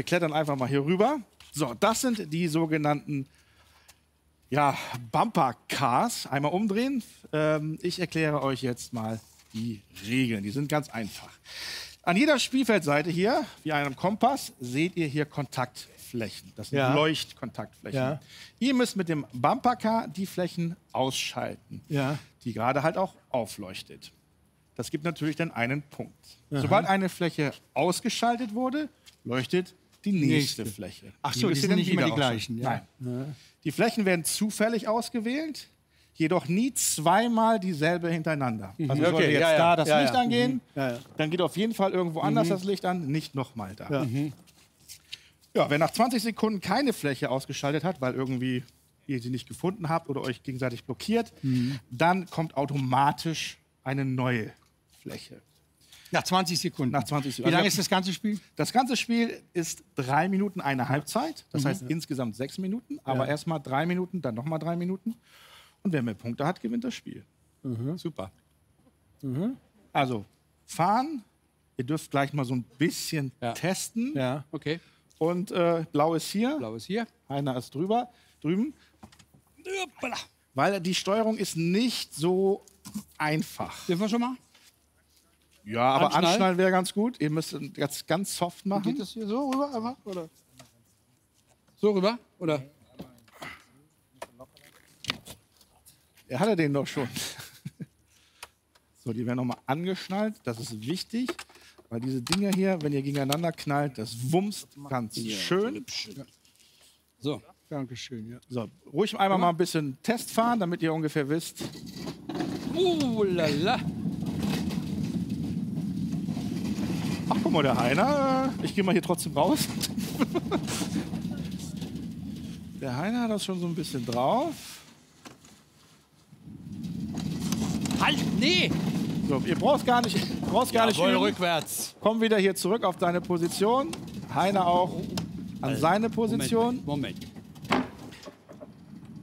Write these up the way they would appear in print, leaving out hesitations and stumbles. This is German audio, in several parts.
Wir klettern einfach mal hier rüber. So, das sind die sogenannten Bumper-Cars. Einmal umdrehen. Ich erkläre euch jetzt mal die Regeln. Die sind ganz einfach. An jeder Spielfeldseite hier, wie einem Kompass, seht ihr hier Kontaktflächen. Das sind Leuchtkontaktflächen. Ja. Ihr müsst mit dem Bumper-Car die Flächen ausschalten, die gerade halt auch aufleuchtet. Das gibt natürlich dann einen Punkt. Aha. Sobald eine Fläche ausgeschaltet wurde, leuchtet die nächste Fläche. Ach so, die sind nicht immer die gleichen. Ja. Nein. Ja. Die Flächen werden zufällig ausgewählt, jedoch nie zweimal dieselbe hintereinander. Mhm. Also sollte jetzt da das Licht angehen, dann geht auf jeden Fall irgendwo anders das Licht an, nicht nochmal da. Ja. Mhm. Ja, wer nach 20 Sekunden keine Fläche ausgeschaltet hat, weil irgendwie ihr sie nicht gefunden habt oder euch gegenseitig blockiert, dann kommt automatisch eine neue Fläche. Nach 20 Sekunden. Nach 20 Sekunden. Wie lange ist das ganze Spiel? Das ganze Spiel ist 3 Minuten eine Halbzeit. Das heißt insgesamt 6 Minuten. Aber erstmal 3 Minuten, dann nochmal 3 Minuten. Und wer mehr Punkte hat, gewinnt das Spiel. Mhm. Super. Mhm. Also fahren. Ihr dürft gleich mal so ein bisschen testen. Ja, okay. Und blau ist hier. Blau ist hier. Heiner ist drüben. Hoppala. Weil die Steuerung ist nicht so einfach. Dürfen wir schon mal? Ja, aber anschnallen wäre ganz gut. Ihr müsst das ganz soft machen. Geht das hier so rüber einfach? Oder? So rüber? Oder? Er hatte den doch schon. So, die werden nochmal angeschnallt. Das ist wichtig, weil diese Dinger hier, wenn ihr gegeneinander knallt, das wumst ganz schön. So, dankeschön. Ja. So, ruhig einmal mal ein bisschen Test fahren, damit ihr ungefähr wisst. Lala. Ach, guck mal, der Heiner. Ich gehe mal hier trotzdem raus. Der Heiner hat das schon so ein bisschen drauf. Halt, nee! So, ihr braucht gar nicht üben. Rückwärts. Komm wieder hier zurück auf deine Position. Heiner auch an seine Position. Moment.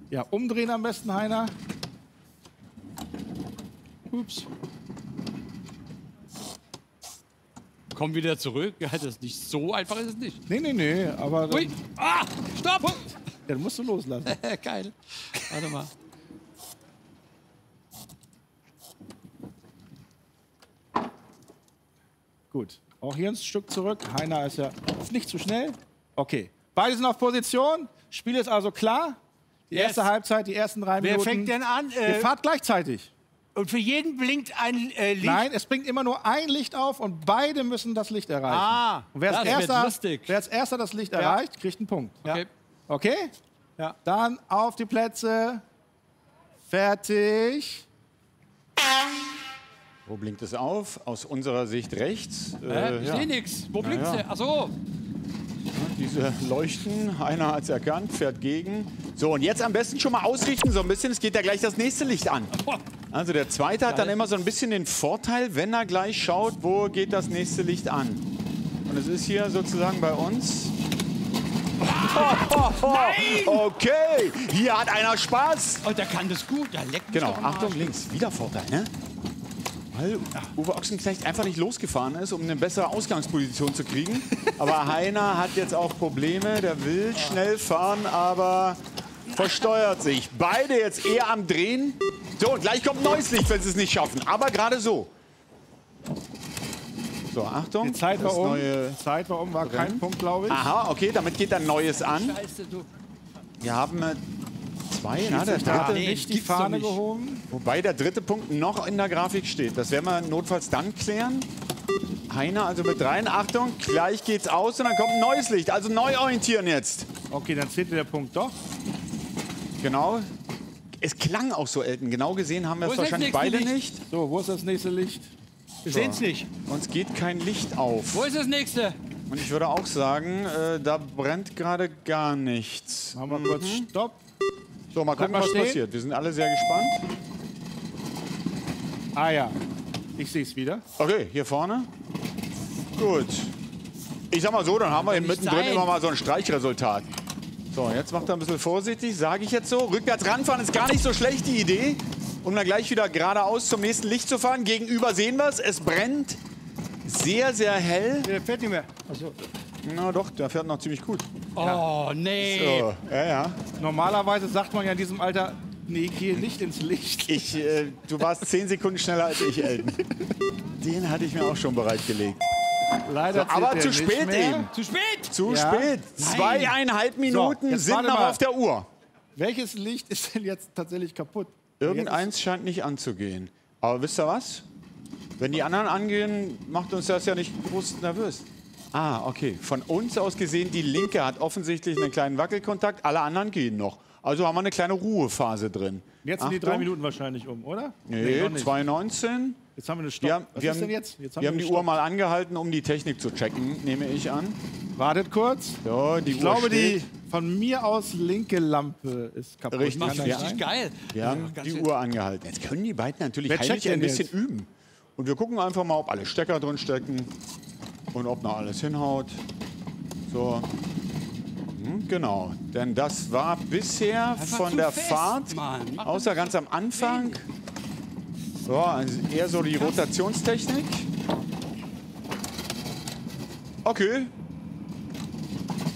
Ja, umdrehen am besten, Heiner. Ups. Komm wieder zurück. Ja, das ist nicht so einfach, ist es nicht. Nee, aber... Ui. Ah, stopp! Ja, dann musst du loslassen. Geil. Warte mal. Gut, auch hier ein Stück zurück. Heiner ist ja nicht zu schnell. Okay, beide sind auf Position. Spiel ist also klar. Die erste Halbzeit, die ersten 3 Minuten. Wer fängt denn an? Ihr fahrt gleichzeitig. Und für jeden blinkt ein Licht? Nein, es blinkt immer nur ein Licht auf und beide müssen das Licht erreichen. Ah, und wer als erster das Licht erreicht, kriegt einen Punkt. Okay. Okay? Ja. Dann auf die Plätze. Fertig. Wo blinkt es auf? Aus unserer Sicht rechts. Ich sehe nichts. Wo blinkt es denn? Ach so. Diese Leuchten, einer hat es erkannt, fährt gegen. So, und jetzt am besten schon mal ausrichten so ein bisschen. Es geht ja gleich das nächste Licht an. Also der Zweite hat dann immer so ein bisschen den Vorteil, wenn er gleich schaut, wo geht das nächste Licht an. Und es ist hier sozusagen bei uns... Okay, hier hat einer Spaß. Und der kann das gut, der leckt mich doch am Arsch. Achtung, links, wieder Vorteil, ne? Weil Uwe Ochsenknecht einfach nicht losgefahren ist, um eine bessere Ausgangsposition zu kriegen. Aber Heiner hat jetzt auch Probleme. Der will schnell fahren, aber versteuert sich. Beide jetzt eher am Drehen. So, und gleich kommt neues Licht, wenn sie es nicht schaffen. Aber gerade so. So, Achtung. Die Zeit war um. War kein Punkt, glaube ich. Aha, okay, damit geht dann Neues an. Wir haben... der dritte nicht die Fahne gehoben. Wobei der dritte Punkt noch in der Grafik steht. Das werden wir notfalls dann klären. Heiner also mit rein. Achtung, gleich geht's aus und dann kommt ein neues Licht. Also neu orientieren jetzt. Okay, dann zählt der Punkt doch. Genau. Es klang auch so, Elton. Genau gesehen haben wir es wahrscheinlich beide nicht. So, wo ist das nächste Licht? Wir sehen es nicht. Uns geht kein Licht auf. Wo ist das nächste? Und ich würde auch sagen, da brennt gerade gar nichts. Machen wir kurz Stopp. So, mal gucken, was passiert. Wir sind alle sehr gespannt. Ah ja, ich sehe es wieder. Okay, hier vorne. Gut. Ich sag mal so, dann haben wir hier mittendrin immer mal so ein Streichresultat. So, jetzt macht er ein bisschen vorsichtig, sage ich jetzt so. Rückwärts ranfahren ist gar nicht so schlecht die Idee. Um dann gleich wieder geradeaus zum nächsten Licht zu fahren. Gegenüber sehen wir es. Es brennt sehr, sehr hell. Der fährt nicht mehr. Ach so. Na doch, der fährt noch ziemlich gut. Oh, nee. So. Ja, ja. Normalerweise sagt man ja in diesem Alter, nee, gehe nicht ins Licht. Du warst 10 Sekunden schneller als ich, Elton. Den hatte ich mir auch schon bereitgelegt. Leider so, aber zu spät eben. Zu spät! Zu spät! 2,5 Minuten so, sind noch auf der Uhr. Welches Licht ist denn jetzt tatsächlich kaputt? Irgendeins scheint nicht anzugehen. Aber wisst ihr was? Wenn die anderen angehen, macht uns das ja nicht groß nervös. Ah, okay. Von uns aus gesehen, die linke hat offensichtlich einen kleinen Wackelkontakt. Alle anderen gehen noch. Also haben wir eine kleine Ruhephase drin. Jetzt sind die 3 Minuten wahrscheinlich um, oder? Nee, 2,19. Jetzt haben wir eine Stopp. Wir haben die Uhr mal angehalten, um die Technik zu checken, nehme ich an. Wartet kurz. So, die Uhr steht. Die von mir aus linke Lampe ist kaputt. Richtig geil. Wir haben die Uhr angehalten. Jetzt können die beiden natürlich heimlich ein bisschen üben. Und wir gucken einfach mal, ob alle Stecker drin stecken und ob noch alles hinhaut. So. Genau, denn das war bisher einfach von der Fahrt, außer ganz am Anfang, so, also eher so die Rotationstechnik. Okay.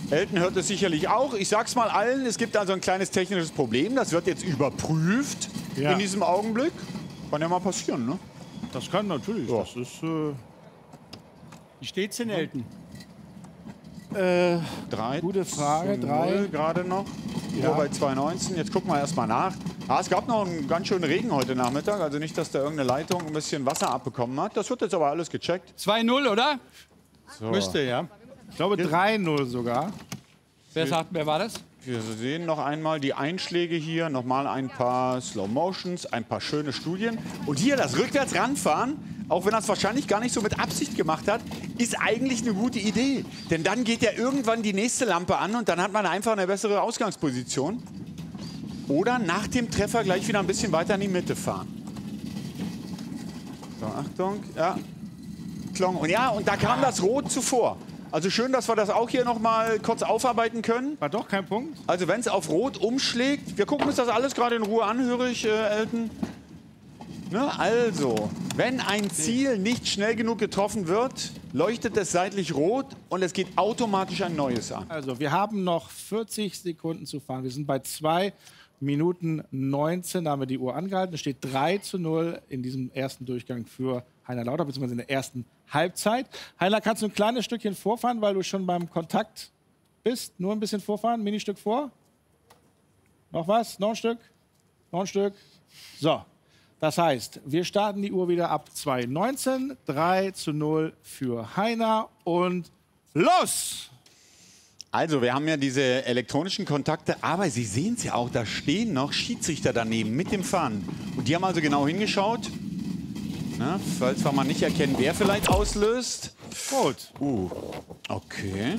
Elton hört es sicherlich auch. Ich sag's mal allen, es gibt also ein kleines technisches Problem. Das wird jetzt überprüft in diesem Augenblick. Kann ja mal passieren, ne? Das kann natürlich. Ja. Das ist, wie steht's denn, Elton? Gute Frage, 3 gerade noch, nur bei 2,19. Jetzt gucken wir erstmal nach. Ah, es gab noch einen ganz schönen Regen heute Nachmittag, also nicht, dass da irgendeine Leitung ein bisschen Wasser abbekommen hat. Das wird jetzt aber alles gecheckt. 2,0, oder? So. Müsste, ja. Ich glaube 3,0 sogar. Wer war das? Wir sehen noch einmal die Einschläge hier, nochmal ein paar Slow Motions, ein paar schöne Studien. Und hier das Rückwärts-Ranfahren. Auch wenn er es wahrscheinlich gar nicht so mit Absicht gemacht hat, ist eigentlich eine gute Idee. Denn dann geht ja irgendwann die nächste Lampe an und dann hat man einfach eine bessere Ausgangsposition. Oder nach dem Treffer gleich wieder ein bisschen weiter in die Mitte fahren. So, Achtung, ja. Klong. Und ja, und da kam das Rot zuvor. Also schön, dass wir das auch hier nochmal kurz aufarbeiten können. War doch kein Punkt. Also wenn es auf Rot umschlägt, wir gucken uns das alles gerade in Ruhe an, höre ich, Elton. Ne? Also, wenn ein Ziel nicht schnell genug getroffen wird, leuchtet es seitlich rot und es geht automatisch ein neues an. Also, wir haben noch 40 Sekunden zu fahren. Wir sind bei 2 Minuten 19, da haben wir die Uhr angehalten. Es steht 3:0 in diesem ersten Durchgang für Heiner Lauterbach, beziehungsweise in der ersten Halbzeit. Heiner, kannst du ein kleines Stückchen vorfahren, weil du schon beim Kontakt bist? Nur ein bisschen vorfahren, ein Ministück vor. Noch was? Noch ein Stück? Noch ein Stück? So. Das heißt, wir starten die Uhr wieder ab 2,19, 3:0 für Heiner und los! Also, wir haben ja diese elektronischen Kontakte, aber Sie sehen es ja auch, da stehen noch Schiedsrichter daneben mit dem Fahnen. Und die haben also genau hingeschaut, na, falls wir mal nicht erkennen, wer vielleicht auslöst. Rot. Okay.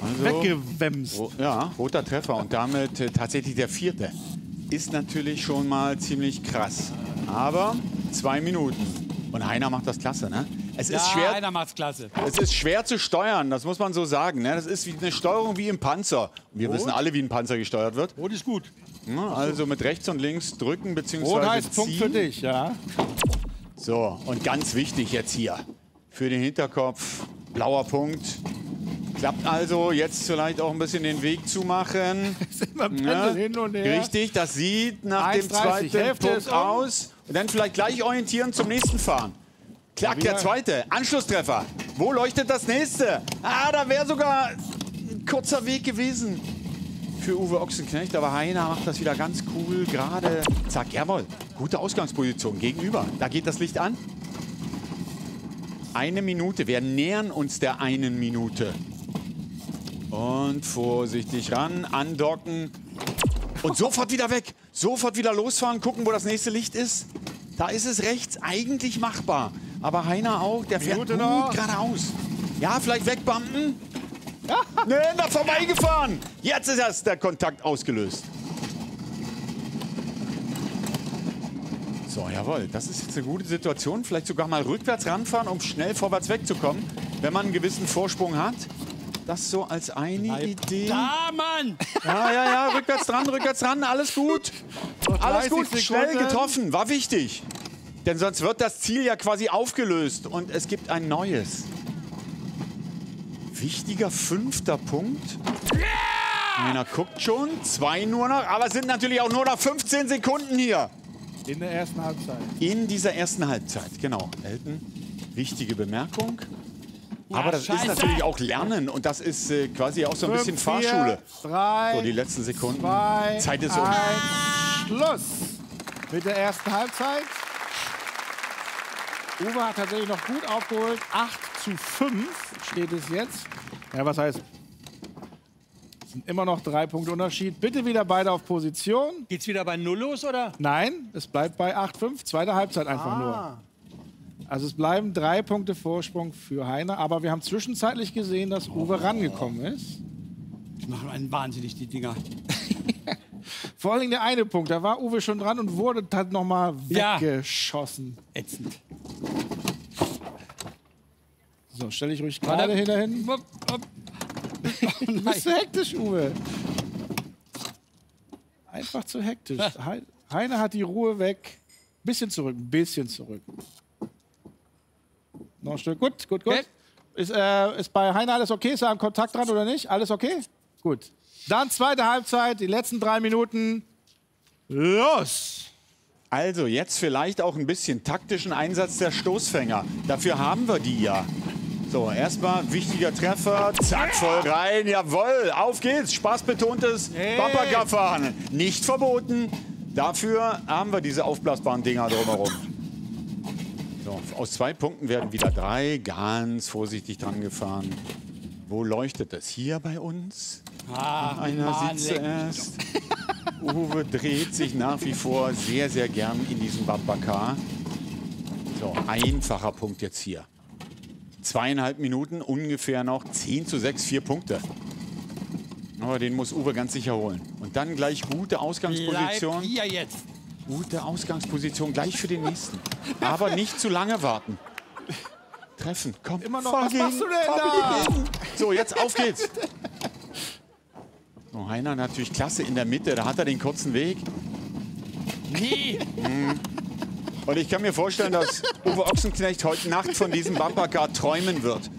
Also, weggewemst. Ja, roter Treffer und damit tatsächlich der 4. Ist natürlich schon mal ziemlich krass. Aber 2 Minuten. Und Heiner macht das klasse, ne? Es ist schwer, Heiner macht's klasse. Es ist schwer zu steuern, das muss man so sagen. Ne? Das ist wie eine Steuerung wie im Panzer. Wir wissen alle, wie ein Panzer gesteuert wird. Rot ist gut. Ja, also mit rechts und links drücken bzw. ziehen. Rot heißt Punkt für dich, ja. So, und ganz wichtig jetzt hier. Für den Hinterkopf, blauer Punkt. Klappt also, jetzt vielleicht auch ein bisschen den Weg zu machen. Ja, hin und her. Richtig, das sieht nach 1,30, dem zweiten Punkt aus. Und dann vielleicht gleich orientieren zum nächsten Fahren. Klack, der zweite, Anschlusstreffer. Wo leuchtet das nächste? Ah, da wäre sogar ein kurzer Weg gewesen für Uwe Ochsenknecht. Aber Heiner macht das wieder ganz cool, gerade. Zack, jawohl, gute Ausgangsposition gegenüber. Da geht das Licht an. 1 Minute, wir nähern uns der 1 Minute. Und vorsichtig ran, andocken und sofort wieder weg. Sofort wieder losfahren, gucken, wo das nächste Licht ist. Da ist es rechts eigentlich machbar. Aber Heiner auch, der fährt gut geradeaus. Ja, vielleicht wegbumpen. Nee, da vorbeigefahren. Jetzt ist erst der Kontakt ausgelöst. So, jawohl, das ist jetzt eine gute Situation. Vielleicht sogar mal rückwärts ranfahren, um schnell vorwärts wegzukommen, wenn man einen gewissen Vorsprung hat. Das so als eine Idee. Da, Mann! Ja, rückwärts ran, alles gut. Alles gut, schnell getroffen, war wichtig. Denn sonst wird das Ziel ja quasi aufgelöst und es gibt ein neues. wichtiger fünfter Punkt. Ja! Nina guckt schon, 2 nur noch, aber es sind natürlich auch nur noch 15 Sekunden hier. In der ersten Halbzeit. In dieser ersten Halbzeit, genau. Elton, wichtige Bemerkung. Ja, aber das ist natürlich auch Lernen und das ist quasi auch so ein bisschen Fahrschule. 3, so, die letzten Sekunden. 2, Zeit ist um. Schluss mit der ersten Halbzeit. Uwe hat tatsächlich noch gut aufgeholt. 8:5 steht es jetzt. Ja, was heißt? Es sind immer noch 3 Punkte Unterschied. Bitte wieder beide auf Position. Geht's wieder bei Null los, oder? Nein, es bleibt bei 8:5. Zweite Halbzeit einfach nur. Also es bleiben 3 Punkte Vorsprung für Heiner. Aber wir haben zwischenzeitlich gesehen, dass Uwe rangekommen ist. Die machen einen wahnsinnig, die Dinger. Vor allem der eine Punkt, da war Uwe schon dran und wurde dann noch mal weggeschossen. Ätzend. So, stelle ich ruhig gerade hinter hin. Das ist hektisch, Uwe. Einfach zu hektisch. Heiner hat die Ruhe weg. Bisschen zurück, ein bisschen zurück. Noch ein Stück. Gut, gut, gut. Okay. Ist bei Heiner alles okay? Ist er am Kontakt dran oder nicht? Alles okay? Gut. Dann zweite Halbzeit, die letzten 3 Minuten. Los! Also jetzt vielleicht auch ein bisschen taktischen Einsatz der Stoßfänger. Dafür haben wir die ja. So, erstmal wichtiger Treffer. Zack, voll rein. Jawohl, auf geht's. Spaßbetontes Bumper-Car fahren. Nicht verboten. Dafür haben wir diese aufblasbaren Dinger drumherum. So, aus 2 Punkten werden wieder 3. Ganz vorsichtig dran gefahren. Wo leuchtet es? Hier bei uns? Einer sieht zuerst. Uwe dreht sich nach wie vor sehr, sehr gern in diesem Bumper-Car. So, einfacher Punkt jetzt hier. 2,5 Minuten, ungefähr noch 10:6, 4 Punkte. Aber den muss Uwe ganz sicher holen. Und dann gleich gute Ausgangsposition. Bleib hier jetzt. Gute Ausgangsposition, gleich für den nächsten. Aber nicht zu lange warten. Treffen, komm. Immer noch, was machst du denn da? So, jetzt auf geht's. Oh, Heiner natürlich klasse in der Mitte, da hat er den kurzen Weg. Nee. Und ich kann mir vorstellen, dass Uwe Ochsenknecht heute Nacht von diesem Bumper-Car träumen wird.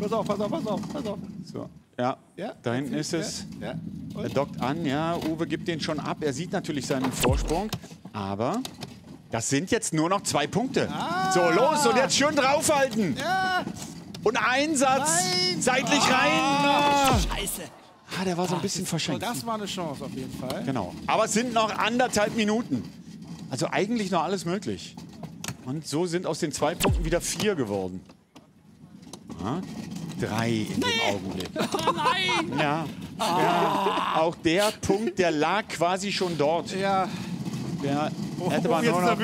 Pass auf, pass auf, pass auf, pass auf. So, ja, da hinten ist es. Ja. Er dockt an, ja, Uwe gibt den schon ab. Er sieht natürlich seinen Vorsprung, aber das sind jetzt nur noch 2 Punkte. Ah. So, los und jetzt schön draufhalten. Ja. Und Einsatz, seitlich rein. Ah. Scheiße. Ah, der war so ein bisschen verschenkt. Das war eine Chance auf jeden Fall. Genau. Aber es sind noch 1,5 Minuten. Also eigentlich noch alles möglich. Und so sind aus den 2 Punkten wieder 4 geworden. Ja, 3 in dem Augenblick. Oh nein! Ja. Ja. Auch der Punkt, der lag quasi schon dort. Ja. Der hätte man nur noch.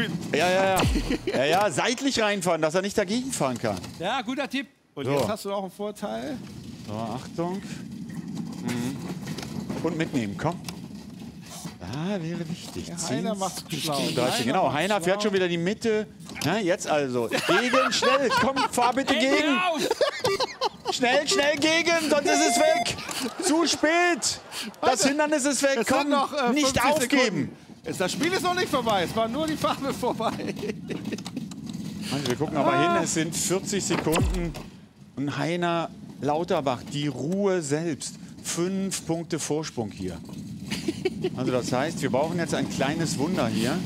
Ja, seitlich reinfahren, dass er nicht dagegen fahren kann. Ja, guter Tipp. Und jetzt hast du auch einen Vorteil. So, Achtung. Und mitnehmen, komm. Ah, wäre wichtig. Ja, Heiner macht's schlau. Genau, Heiner fährt schon wieder die Mitte. Na, jetzt also. Gegen, schnell. Komm, fahr bitte gegen. Schnell, schnell gegen, sonst ist es weg. Zu spät. Das Hindernis ist weg. Komm, nicht aufgeben. Das Spiel ist noch nicht vorbei. Es war nur die Farbe vorbei. Wir gucken aber hin. Es sind 40 Sekunden. Und Heiner Lauterbach, die Ruhe selbst. 5 Punkte Vorsprung hier. Also das heißt, wir brauchen jetzt ein kleines Wunder hier.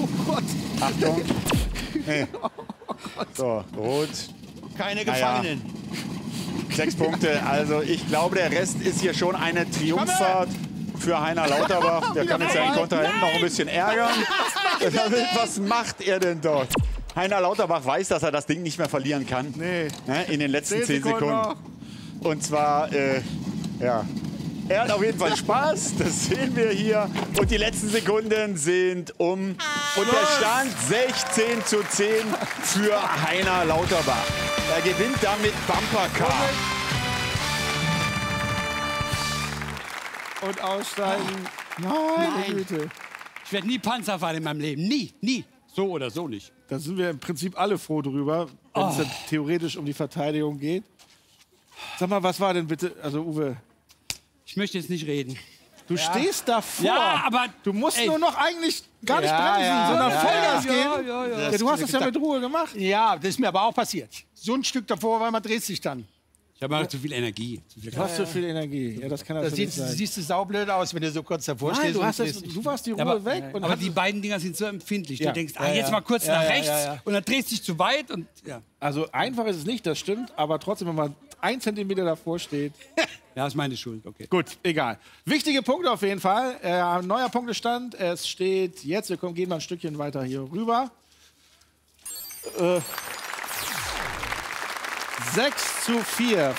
Oh Gott. Achtung. Hey. Oh Gott. So, rot. Keine Gefangenen. Ja. 6 Punkte. Also ich glaube, der Rest ist hier schon eine Triumphfahrt für Heiner Lauterbach. Der kann jetzt seinen Kontrahenten noch ein bisschen ärgern. Was macht er denn dort? Heiner Lauterbach weiß, dass er das Ding nicht mehr verlieren kann. Nee. In den letzten 10 Sekunden. Und zwar... ja, er hat auf jeden Fall Spaß, das sehen wir hier. Und die letzten Sekunden sind um. Und der Stand 16:10 für Heiner Lauterbach. Er gewinnt damit Bumper-Car. Und aussteigen. Nein, Güte. Ich werde nie Panzer fahren in meinem Leben. Nie, nie. So oder so nicht. Da sind wir im Prinzip alle froh drüber, wenn es theoretisch um die Verteidigung geht. Sag mal, was war denn bitte, also Uwe... Ich möchte jetzt nicht reden. Du stehst davor. Ja, aber du musst nur noch eigentlich gar nicht bremsen, sondern Vollgas geben. Du hast das ja mit Ruhe gemacht. Ja, das ist mir aber auch passiert. So ein Stück davor, weil man dreht sich dann. Ich habe zu viel Energie. Du hast zu viel Energie. Ja, das kann das nicht sein. Siehst du saublöd aus, wenn du so kurz davor stehst. Du warst die Ruhe weg. Und aber die beiden Dinger sind so empfindlich. Ja. Du denkst, ah, jetzt mal kurz nach rechts und dann drehst du dich zu weit. Und, Also einfach ist es nicht, das stimmt. Aber trotzdem, wenn man 1 Zentimeter davor steht. Ja, ist meine Schuld. Okay. Gut, egal. Wichtige Punkte auf jeden Fall. Neuer Punktestand. Es steht jetzt, wir gehen mal ein Stückchen weiter hier rüber. 6:4.